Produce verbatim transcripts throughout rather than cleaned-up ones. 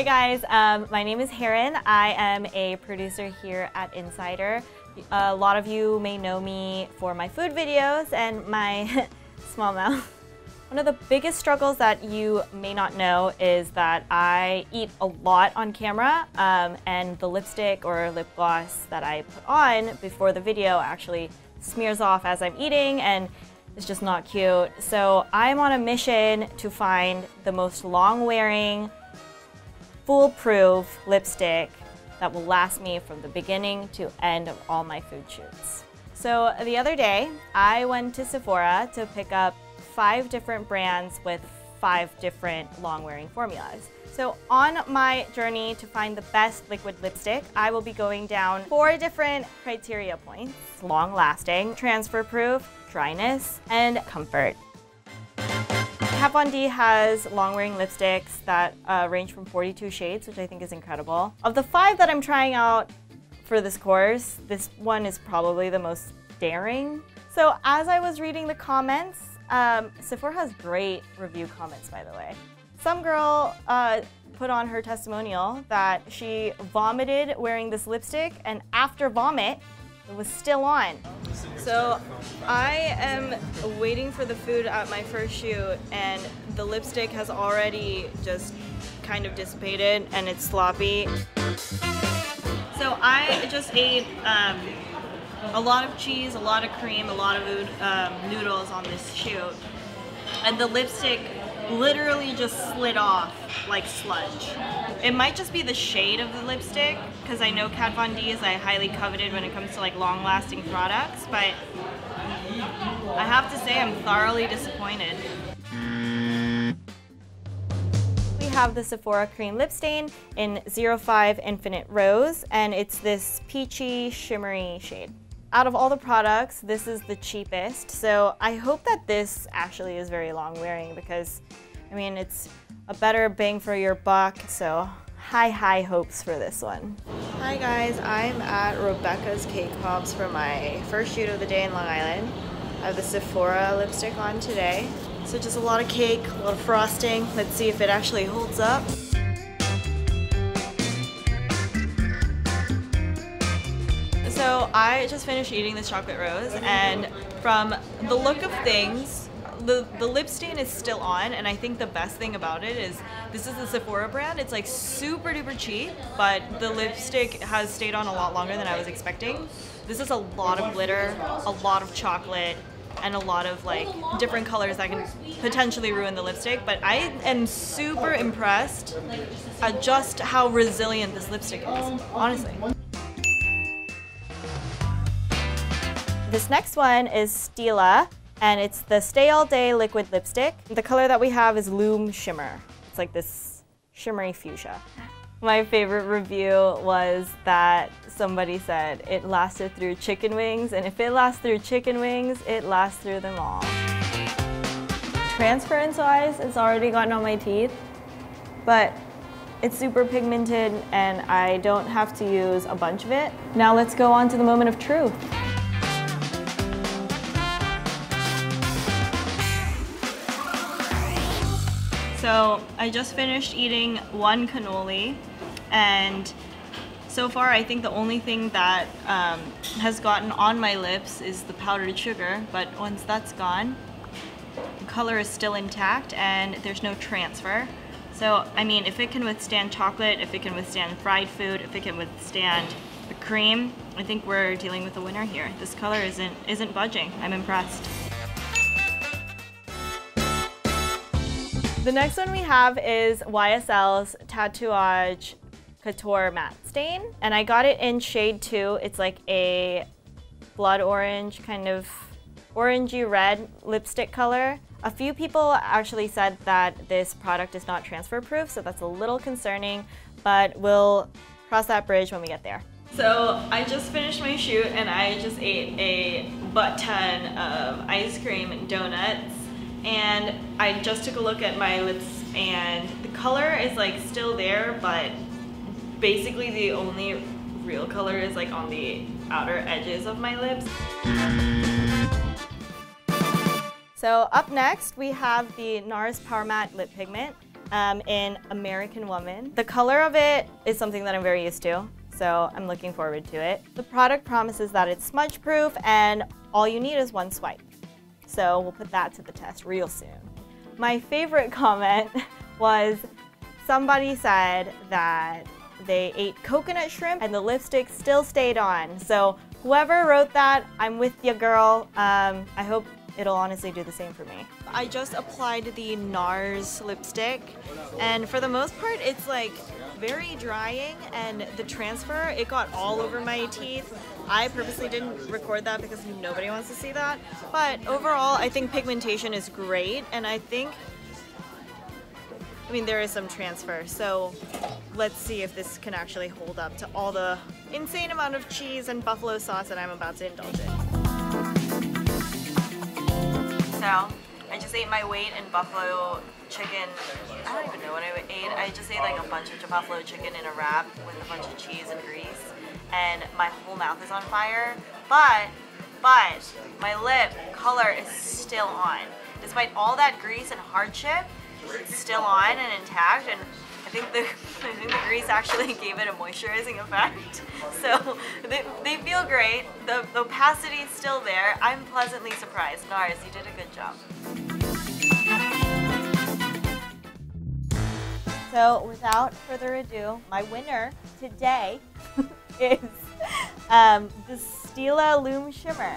Hi guys, um, my name is Herrine. I am a producer here at Insider. A lot of you may know me for my food videos and my small mouth. One of the biggest struggles that you may not know is that I eat a lot on camera, um, and the lipstick or lip gloss that I put on before the video actually smears off as I'm eating, and it's just not cute. So I'm on a mission to find the most long-wearing, foolproof lipstick that will last me from the beginning to end of all my food shoots. So the other day, I went to Sephora to pick up five different brands with five different long-wearing formulas. So on my journey to find the best liquid lipstick, I will be going down four different criteria points: long-lasting, transfer-proof, dryness, and comfort. Kat Von D has long-wearing lipsticks that uh, range from forty-two shades, which I think is incredible. Of the five that I'm trying out for this course, this one is probably the most daring. So as I was reading the comments, um, Sephora has great review comments, by the way. Some girl uh, put on her testimonial that she vomited wearing this lipstick, and after vomit, it was still on. So I am waiting for the food at my first shoot, and the lipstick has already just kind of dissipated and it's sloppy. So I just ate um, a lot of cheese, a lot of cream, a lot of um, noodles on this shoot, and the lipstick literally just slid off like sludge. It might just be the shade of the lipstick, because I know Kat Von D is like highly coveted when it comes to like long-lasting products, but I have to say I'm thoroughly disappointed. We have the Sephora Cream Lip Stain in zero five Infinite Rose, and it's this peachy, shimmery shade. Out of all the products, this is the cheapest, so I hope that this actually is very long-wearing, because, I mean, it's a better bang for your buck, so high, high hopes for this one. Hi guys, I'm at Rebecca's Cake Pops for my first shoot of the day in Long Island. I have the Sephora lipstick on today. So just a lot of cake, a lot of frosting. Let's see if it actually holds up. So I just finished eating this chocolate rose, and from the look of things, the, the lip stain is still on, and I think the best thing about it is this is the Sephora brand. It's like super duper cheap, but the lipstick has stayed on a lot longer than I was expecting. This is a lot of glitter, a lot of chocolate, and a lot of like different colors that can potentially ruin the lipstick, but I am super impressed at just how resilient this lipstick is, honestly. This next one is Stila, and it's the Stay All Day Liquid Lipstick. The color that we have is Lume Shimmer. It's like this shimmery fuchsia. My favorite review was that somebody said it lasted through chicken wings, and if it lasts through chicken wings, it lasts through them all. Transference-wise, it's already gotten on my teeth, but it's super pigmented and I don't have to use a bunch of it. Now let's go on to the moment of truth. So I just finished eating one cannoli, and so far I think the only thing that um, has gotten on my lips is the powdered sugar, but once that's gone, the color is still intact and there's no transfer. So I mean, if it can withstand chocolate, if it can withstand fried food, if it can withstand the cream, I think we're dealing with a winner here. This color isn't, isn't budging. I'm impressed. The next one we have is Y S L's Tatouage Couture Matte Stain, and I got it in shade two. It's like a blood orange, kind of orangey red lipstick color. A few people actually said that this product is not transfer proof, so that's a little concerning, but we'll cross that bridge when we get there. So I just finished my shoot and I just ate a butt ton of ice cream and donuts. And I just took a look at my lips, and the color is like still there, but basically the only real color is like on the outer edges of my lips. So up next we have the NARS Power Matte Lip Pigment. um, in American Woman. The color of it is something that I'm very used to, so I'm looking forward to it. The product promises that it's smudge proof and all you need is one swipe. So we'll put that to the test real soon. My favorite comment was somebody said that they ate coconut shrimp and the lipstick still stayed on. So whoever wrote that, I'm with ya, girl. Um, I hope it'll honestly do the same for me. I just applied the NARS lipstick, and for the most part, it's like very drying, and the transfer, it got all over my teeth. I purposely didn't record that because nobody wants to see that. But overall, I think pigmentation is great, and I think, I mean, there is some transfer, so let's see if this can actually hold up to all the insane amount of cheese and buffalo sauce that I'm about to indulge in. So, I just ate my weight in buffalo chicken. I don't even know what I ate. I just ate like a bunch of buffalo chicken in a wrap with a bunch of cheese and grease, and my whole mouth is on fire. But, but, my lip color is still on. Despite all that grease and hardship, it's still on and intact, and I think the, I think the grease actually gave it a moisturizing effect. So they, they feel great. The, the opacity is still there. I'm pleasantly surprised. NARS, you did a good job. So without further ado, my winner today is um, the Stila Lume Shimmer.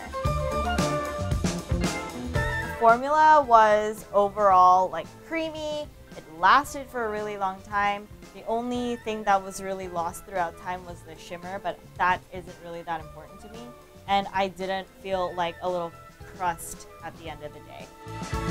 The formula was overall like creamy. It lasted for a really long time. The only thing that was really lost throughout time was the shimmer, but that isn't really that important to me. And I didn't feel like a little crust at the end of the day.